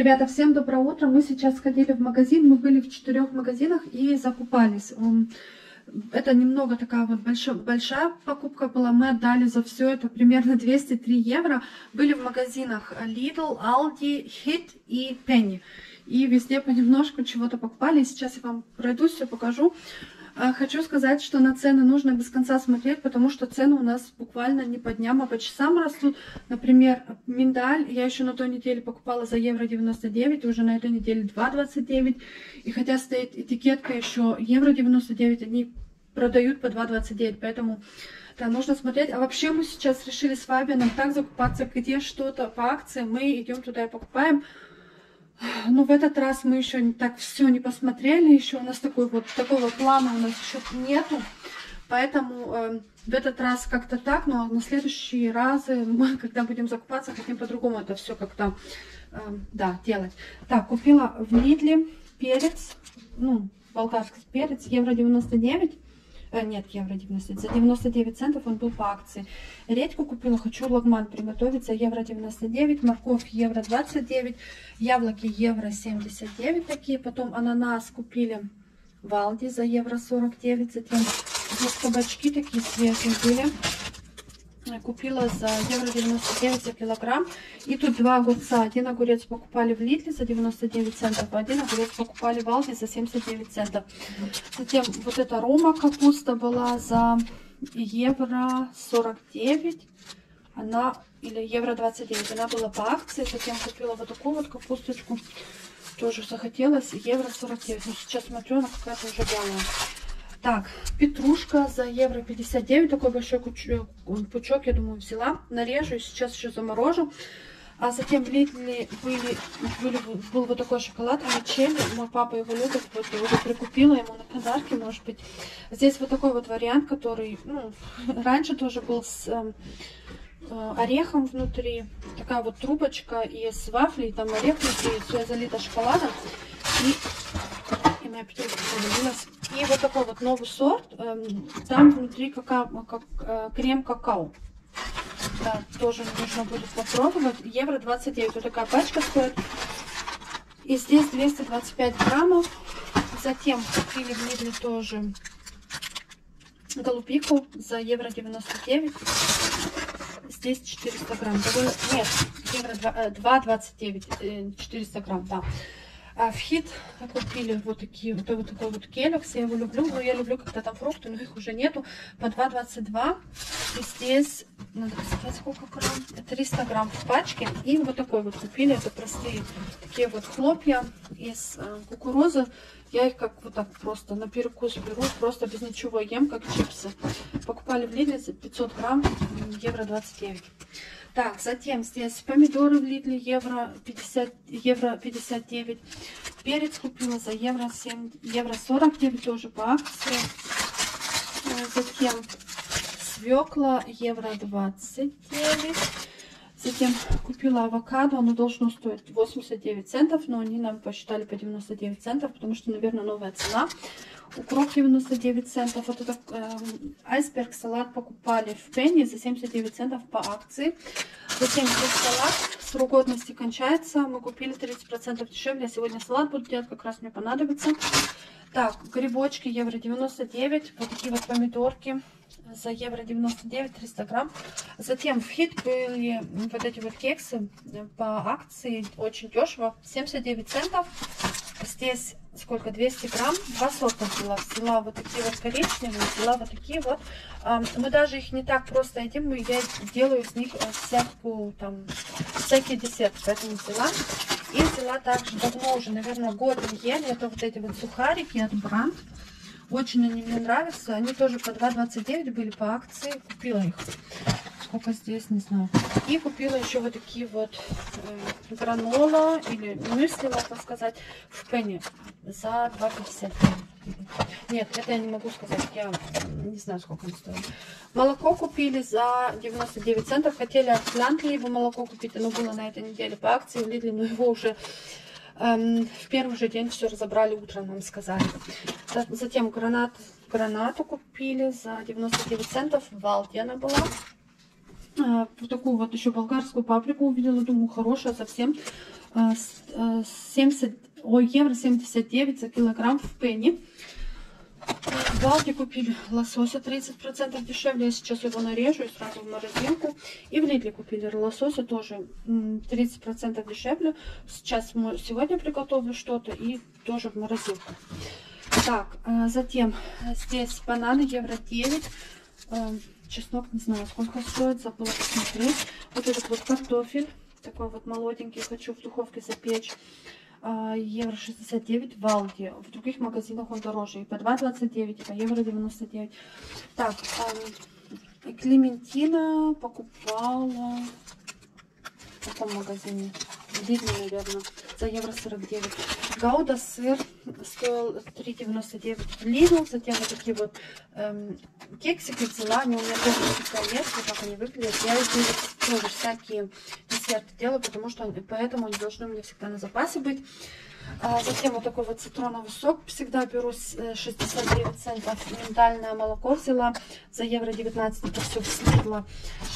Ребята, всем доброе утро. Мы сейчас сходили в магазин. Мы были в 4 магазинах и закупались. Это немного такая вот большая покупка была. Мы отдали за все это примерно 203 евро. Были в магазинах Lidl, Aldi, Hit и Penny. И везде понемножку чего-то покупали. Сейчас я вам пройдусь, все покажу. Хочу сказать, что на цены нужно без конца смотреть, потому что цены у нас буквально не по дням, а по часам растут. Например, миндаль я еще на той неделе покупала за €1,99, уже на этой неделе €2,29. И хотя стоит этикетка еще €1,99, они продают по €2,29, поэтому да, нужно смотреть. А вообще мы сейчас решили с Фабианом так закупаться, где что-то по акции, мы идем туда и покупаем. Ну, в этот раз мы еще так все не посмотрели, еще у нас такого плана у нас еще нету, поэтому в этот раз как-то так, но на следующие разы мы, когда будем закупаться, хотим по-другому это все как-то, да, делать. Так, купила в Лидле перец, ну, болгарский перец, €1,99. Нет, €1,90. За 99 центов он был по акции. Редьку купила, хочу лагман приготовить за €1,99. Морковь €1,29. Яблоки €1,79 такие. Потом ананас купили в Алди за €1,49. Затем вот кабачки такие свежие были. Купила за €1,99 за килограмм. И тут два огурца. Один огурец покупали в Лидле за 99 центов, а один огурец покупали в Алди за 79 центов. Затем вот эта рома капуста была за €1,49. Она, или €1,29. Она была по акции. Затем купила вот такую вот капусточку. Тоже захотелось. €1,49. Но сейчас смотрю, она какая-то уже белая. Так, петрушка за €1,59, такой большой пучок, я думаю, взяла, нарежу и сейчас еще заморожу. А затем в Лидле был вот такой шоколад, Мичели, мой папа его любит, вот я уже прикупила ему на подарки, может быть. Здесь вот такой вот вариант, который, ну, раньше тоже был с орехом внутри, такая вот трубочка из вафлей, там орех внутри, все залито шоколадом. И моя петрушка полюбилась. И вот такой вот новый сорт, там внутри крем-какао. Да, тоже нужно будет попробовать. €1,29, вот такая пачка стоит. И здесь 225 граммов. Затем купили в Лидле тоже голубику за €1,99. Здесь 400 грамм. Нет, €2,29, 400 грамм, да. А в Хит купили вот такие вот такой вот келекс, я его люблю, но я люблю, когда там фрукты, но их уже нету, по 2,22. И здесь, надо посмотреть, сколько грамм, 300 грамм в пачке. И вот такой вот купили, это простые такие вот хлопья из кукурузы. Я их как вот так просто на перекус беру, просто без ничего ем, как чипсы. Покупали в Лидле за 500 грамм, €1,29. Так, затем здесь помидоры в Лидле €1,59. Перец купила за €1,49, тоже по акции. Затем свекла €1,29. Затем купила авокадо, оно должно стоить 89 центов, но они нам посчитали по 99 центов, потому что, наверное, новая цена. Укроп 99 центов. Вот этот айсберг салат покупали в Пенни за 79 центов по акции. Затем салат, срок годности кончается, мы купили 30% дешевле. Сегодня салат буду делать, как раз мне понадобится. Так, грибочки €1,99, вот такие вот помидорки за €1,99, 300 грамм. Затем в Хит были вот эти вот кексы по акции, очень дешево, 79 центов. Здесь сколько, 200 грамм, два сорта взяла. Взяла вот такие вот коричневые, взяла вот такие вот. Мы даже их не так просто едим, но я делаю из них всякий десерт, поэтому взяла. И взяла также, давно уже, наверное, год не ели, это вот эти вот сухарики от Брант. Очень они мне нравятся, они тоже по 2,29 были по акции, купила их. Сколько здесь, не знаю. И купила еще вот такие вот гранола, или мюсли, можно сказать, в Пенни за 2,50. Нет, это я не могу сказать, я не знаю, сколько он стоит. Молоко купили за 99 центов, хотели от Бланта либо молоко купить, оно было на этой неделе по акции в Лидле, но его уже в первый же день все разобрали, утром нам сказали. Затем гранату купили за 99 центов, в Алди она была. Вот такую вот еще болгарскую паприку увидела, думаю, хорошая совсем. евро 79 за килограмм в Пенни. В Алди купили лосося 30% дешевле. Я сейчас его нарежу и сразу в морозилку. И в Lidl купили лосося тоже 30% дешевле. Сейчас сегодня приготовлю что-то и тоже в морозилку. Так, затем здесь бананы евро 9. Чеснок не знаю сколько стоит, забыла посмотреть. Вот этот вот картофель. Такой вот молоденький. Хочу в духовке запечь. Евро 69 в Алди. В других магазинах он дороже. И по 2,29, и по евро 99. Так, клементина покупала в каком магазине? В Лидле, наверное. За евро 49. Гауда сыр стоил 3,99 в Лидл. Затем вот такие вот кексики взяла. Они у меня тоже всегда есть. Вот так они выглядят. Я из них тоже всякие десерты делаю, потому что поэтому они должны у меня всегда на запасе быть. Затем вот такой вот цитроновый сок. Всегда беру 69 центов. Миндальное молоко взяла. За евро 19 это все слила.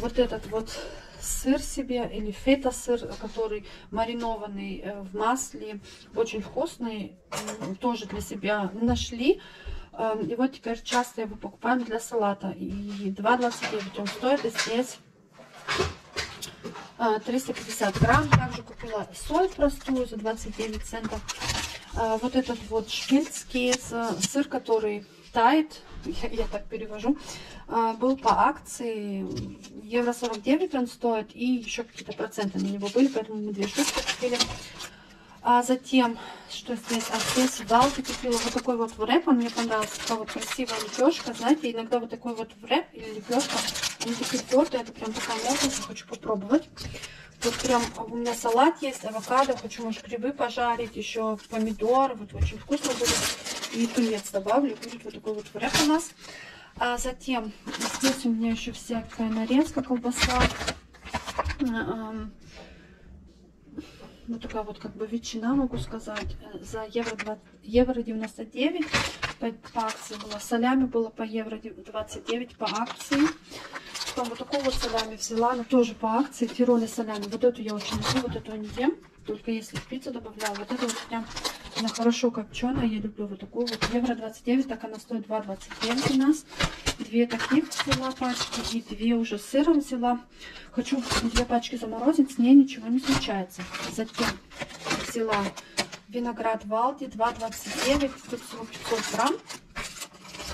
Вот этот вот сыр себе, или фета-сыр, который маринованный в масле. Очень вкусный. Тоже для себя нашли. И вот теперь часто его покупаем для салата. И 2,29 он стоит. И здесь 350 грамм. Также купила соль простую за 29 центов. Вот этот вот шпильский сыр, который тает, я так перевожу, был по акции евро 49 он стоит, и еще какие-то проценты на него были, поэтому мы 2 штучки купили. А затем, что здесь? А здесь в Алди купила вот такой вот врэп, он мне понравился, такая вот красивая лепешка, знаете, иногда вот такой вот врэп или лепешка, они такие твердые, это прям такая мякоть, хочу попробовать. Вот прям у меня салат есть, авокадо, хочу, может, грибы пожарить, еще помидор, вот очень вкусно будет. И тунец добавлю, будет вот такой вот вряд у нас. А затем здесь у меня еще всякая нарезка, колбаса. Вот такая вот как бы ветчина, могу сказать, за евро 99 по акции была. Солями было по евро 29 по акции. Потом вот такого вот солями взяла, но тоже по акции, тироли солями. Вот эту я очень люблю, вот эту я не ем, только если в пиццу добавляю. Вот это вот прям она хорошо копченая, я люблю вот такую вот. Евро 29, так она стоит 2,29 у нас. 2 таких взяла пачки и 2 уже с сыром взяла. Хочу 2 пачки заморозить, с ней ничего не случается. Затем взяла виноград в Алди 2,29, тут всего 500 грамм.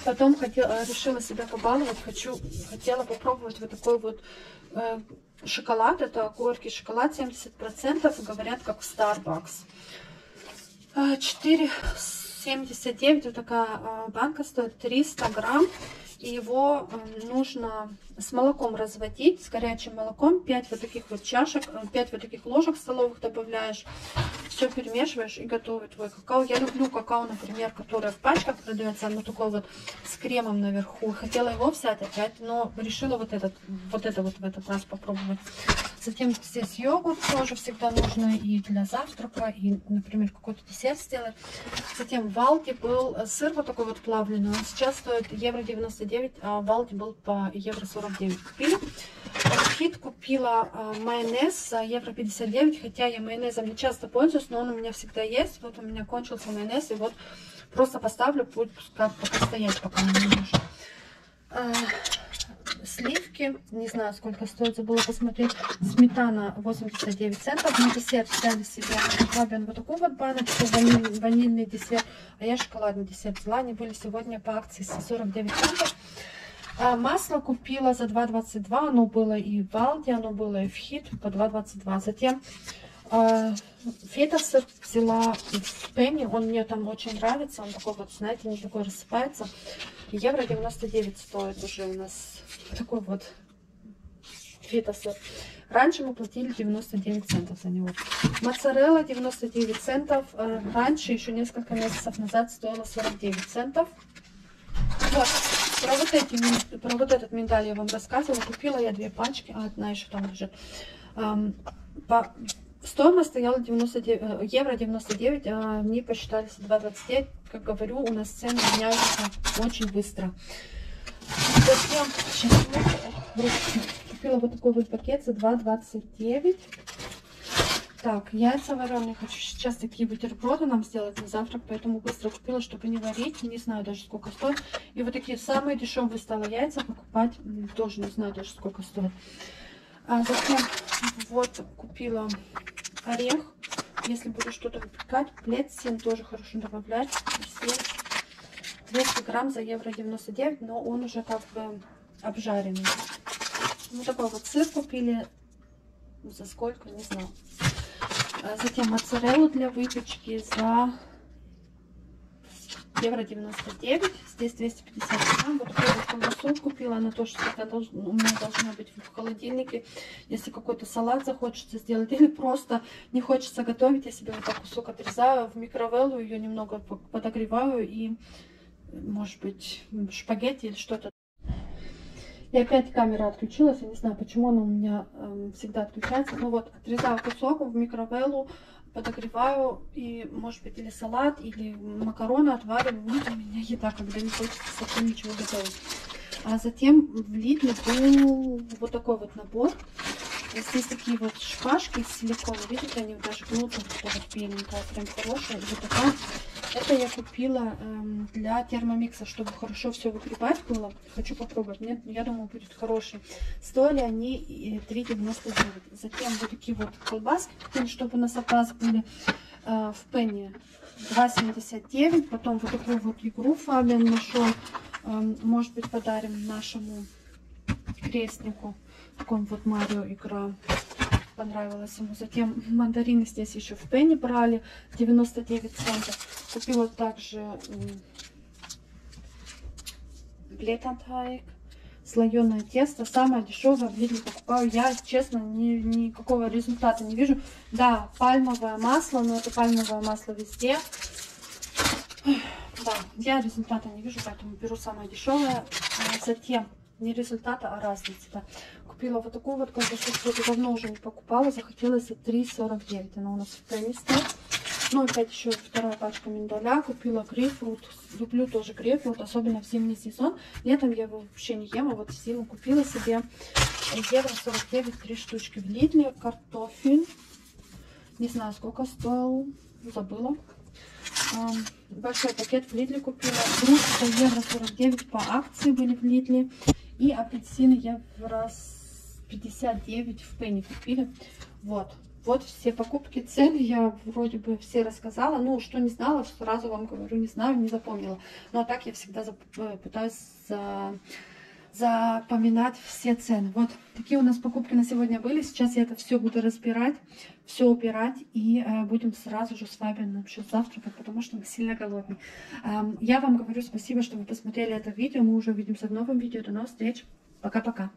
Потом решила себя побаловать, хотела попробовать вот такой вот шоколад. Это горький шоколад, 70%, говорят, как в Starbucks. 4,79, вот такая банка стоит 300 грамм. И его нужно с молоком разводить, с горячим молоком. 5 вот таких вот чашек, 5 вот таких ложек столовых добавляешь. Все перемешиваешь и готовый твой какао. Я люблю какао, например, которое в пачках продается. Оно такое вот с кремом наверху. Хотела его взять опять, но решила вот это в этот раз попробовать. Затем здесь йогурт тоже всегда нужно и для завтрака, и, например, какой-то десерт сделать. Затем в Алди был сыр вот такой вот плавленый. Он сейчас стоит евро 99, а в Алди был по евро 49. Купили. Хит купила майонез за евро 59, хотя я майонезом не часто пользуюсь, но он у меня всегда есть. Вот у меня кончился майонез, и вот просто поставлю, будет пока стоять, пока он не нужен. Сливки, не знаю сколько стоит, забыла посмотреть. Сметана 89 центов. На десерт взяли себе Фабиан вот такую вот баночку, ванильный десерт. А я шоколадный десерт взяла. Они были сегодня по акции 49 центов. Масло купила за 2,22. Оно было и в Алди, оно было и в Хит по 2,22. Затем фета-сыр взяла в Пенни. Он мне там очень нравится. Он такой вот, знаете, он такой рассыпается. Евро 99 стоит уже у нас такой вот фета-сыр. Раньше мы платили 99 центов за него. Моцарелла 99 центов. Раньше, еще несколько месяцев назад, стоила 49 центов. Вот. Про вот этот миндаль я вам рассказывала. Купила я 2 пачки, а одна еще там лежит. Стоимость стояла 99, евро 99, а мне посчитались 2,29. Как говорю, у нас цены меняются очень быстро. Затем купила вот такой вот пакет за 2,29. Так, яйца вареные. Хочу сейчас такие бутерброды нам сделать на завтрак, поэтому быстро купила, чтобы не варить. Не знаю даже, сколько стоит. И вот такие самые дешевые стало яйца покупать. Тоже не знаю даже, сколько стоит. А затем вот купила орех. Если буду что-то выпекать, плесень тоже хорошо добавлять. 200 грамм за €1,99, но он уже как бы обжаренный. Вот такой вот сыр купили. За сколько, не знаю. Затем моцареллу для выпечки за €1,99. Здесь 250 грамм. Вот такую колбасу купила. Она тоже у меня должна быть в холодильнике. Если какой-то салат захочется сделать или просто не хочется готовить, я себе вот так кусок отрезаю, в микроволновку ее немного подогреваю и, может быть, шпагетти или что-то. И опять камера отключилась, я не знаю, почему она у меня всегда отключается. Ну вот, отрезаю кусок в микроволновку, подогреваю, и, может быть, или салат, или макароны отвариваю. Вот у меня еда, когда не хочется совсем ничего готовить. А затем в Lidl был вот такой вот набор. Здесь такие вот шпажки из силикона, видите, они даже гнутся, вот беленькая, прям хорошая. Вот такая. Это я купила для термомикса, чтобы хорошо все выгребать было. Хочу попробовать. Мне, я думаю, будет хороший. Стоили они €3,99. Затем вот такие вот колбаски, чтобы на запас были, в Penny $2,79. Потом вот такую вот игру Фабиан нашел. Может быть, подарим нашему крестнику. Такой вот Марио игра. Понравилось ему. Затем мандарины здесь еще в Penny брали 99 центов. Купила также блетантайк, слоеное тесто. Самое дешевое в Lidl покупаю. Я, честно, никакого результата не вижу. Да, пальмовое масло, но это пальмовое масло везде. Да, я результата не вижу, поэтому беру самое дешевое. Затем не результата, а разница. Да. Купила вот такую вот колбасу, которую давно уже не покупала. Захотелось за €3,49. Она у нас в Penny стоит. Ну, опять еще вторая пачка миндаля. Купила грейпфрут. Люблю тоже грейпфрут, особенно в зимний сезон. Летом я его вообще не ем, а вот в зиму купила себе €49, 3 штучки в Lidl. Картофель. Не знаю, сколько стоил. Забыла. Большой пакет в Lidl купила. Груши за €49 по акции были в Lidl. И апельсины я в раз 59 в Penny купила. Вот. Вот все покупки, цены я вроде бы все рассказала. Ну, что не знала, сразу вам говорю, не знаю, не запомнила. Ну, а так я всегда пытаюсь запоминать все цены. Вот такие у нас покупки на сегодня были. Сейчас я это все буду разбирать, все убирать. И будем сразу же с вами насчет завтрака, потому что мы сильно голодны. Я вам говорю спасибо, что вы посмотрели это видео. Мы уже увидимся в новом видео. До новых встреч. Пока-пока.